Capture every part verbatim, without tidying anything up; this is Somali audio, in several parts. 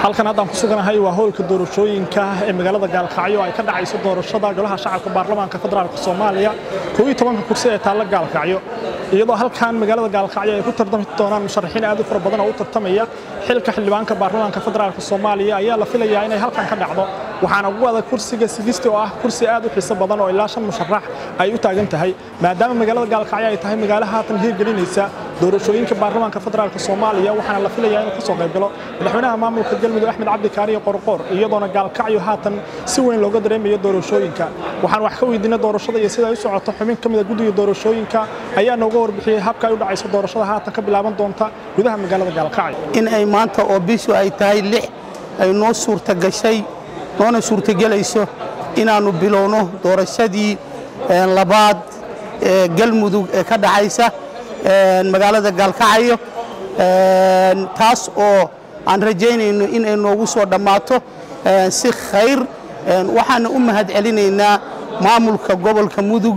halkan hadaan ku suganahay waa howlka doorashooyinka ee magaalada Galkacyo ay ka dhacayso doorashada golaha shacabka baarlamaanka federaalka Soomaaliya toban iyo toban kursi ee taal Galkacyo iyadoo halkan magaalada Galkacyo ay ku tartami doonaan musharaxiin aad u fara badan oo u tartamaya xilka xildhibaanka baarlamaanka federaalka Soomaaliya ayaa la filayaa inay halkan ka dhacdo waxaana ugu wada kursiga sideed oo ah kursi aad u xiiso badan oo ilaa shan musharax ay u taagan tahay maadaama magaalada Galkacyo ay tahay magaalo haatan hirgelinaysa doorashooyinka baarlamaanka federaalka Soomaaliya waxaana la filayaa inuu ka soo qayb galo madaxweynaha maamulka Galmudug Axmed Cabdi Kaariye Qorqor iyadoona Galkacyo haatan si weyn looga dareemayo doorashooyinka waxaan wax ka weydiinaa doorashada iyo sida ay u socoto xubin ka mid ah guddiga doorashooyinka ayaa nooga warbixiyay habka ay u dhacayso doorashada haatan ka bilaaban doonta gudaha magaalada Galkacyo in ay maanta oo bishu ay tahay lix ay noo suurta gashay noona suurta galayso inaanu bilowno doorashadii labaad ee Galmudug ee ka dhacaysa magaalada Galkacyo taas oo aan rajaynayno in ay noogu soo dhamaato si khayr waxaan u mahad celinaynaa maamulka gobolka Mudug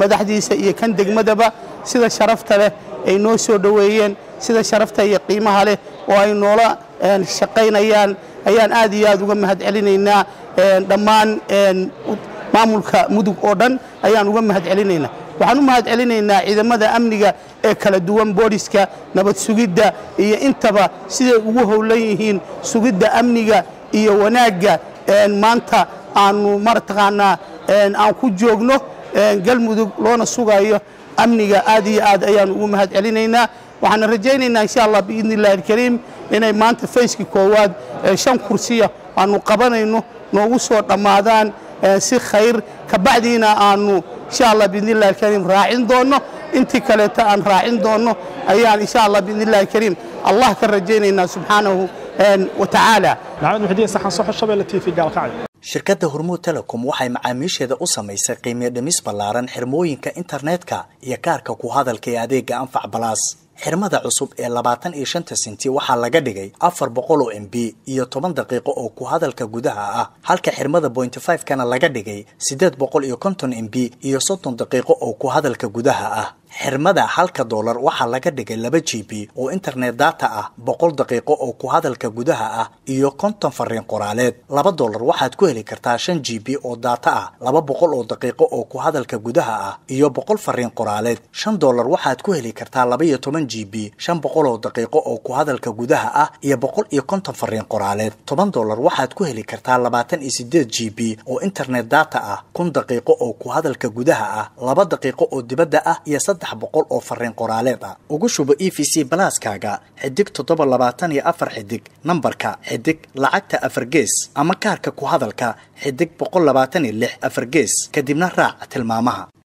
madaxdiisa iyo kan degmadaba sida sharafta leh ay noo soo dhaweeyeen sida sharafta iyo qiimaha leh oo ay noola shaqaynayaan ayaan aad iyo aad uga mahad celinaynaa dhammaan maamulka Mudug oo dhan ayaan uga mahad celinaynaa waxaan mahad celinaynaa ciidamada amniga ee kala duwan booliska nabad sugidda iyo intaba sida ugu howlan yihiin sugidda amniga iyo wanaaga een maanta aanu martaqaana een aan ku joogno een Galmudug loona sugayo amniga aad iyo aad ayaan ugu mahad celinaynaa waxaan rajaynaynaa insha Allah biidnillaahil kariim inay maanta feeski koowaad shan kursiya aanu qabanayno noogu soo dhamaadaan si khayr ka bacdiina aanu إن شاء الله بإذن الله الكريم راعين دونه أنت كلتا أن راعين دونه أيان إن شاء الله بإذن الله الكريم الله كرجينا سبحانه وتعالى. نعم وحدي صحن صح الشباب التي في قالقاعي. شركة هرمود تيليكوم waxay macaamiisheeda u sameysay qiimaha dhimis balaaran xirmooyinka internetka iyo kaarka ku hadalka ee adeega anfac balaas. xirmada cusub ee labaatan iyo shan senti waxaa laga dhigay afar boqol oo M B iyo toban daqiiqo oo ku hadalka gudaha ah halka xirmada point five kana laga dhigay saddex boqol iyo konton M B iyo soddon daqiiqo oo ku hadalka gudaha ah xirmada halka dollar waxaa laga dhigay laba G B oo internet data ah boqol daqiiqo oo ku hadalka gudaha ah iyo konton fariin qoraaleed laba dollar waxaad ku heli kartaa shan G B oo data ah laba boqol oo daqiiqo oo ku hadalka gudaha ah iyo boqol fariin qoraaleed shan dollar waxaad ku heli kartaa laba iyo toban G B shan boqol oo daqiiqo oo ku hadalka gudaha ah iyo boqol iyo konton fariin qoraaleed toban dollar waxaad ku heli kartaa labaatan iyo siddeed G B oo internet data ah kun daqiiqo oo ku hadalka gudaha ah laba daqiiqo oo dibadda ah iyo saddex boqol oo farriin qoraaleed ah ugu shubo E V C Plus-kaaga xidig todoba boqol labaatan iyo afar xidig nambarka xidig lacagta afar gees ama kaarka ku hadalka xidig boqol labaatan iyo lix afar gees kadibna raac tilmaamaha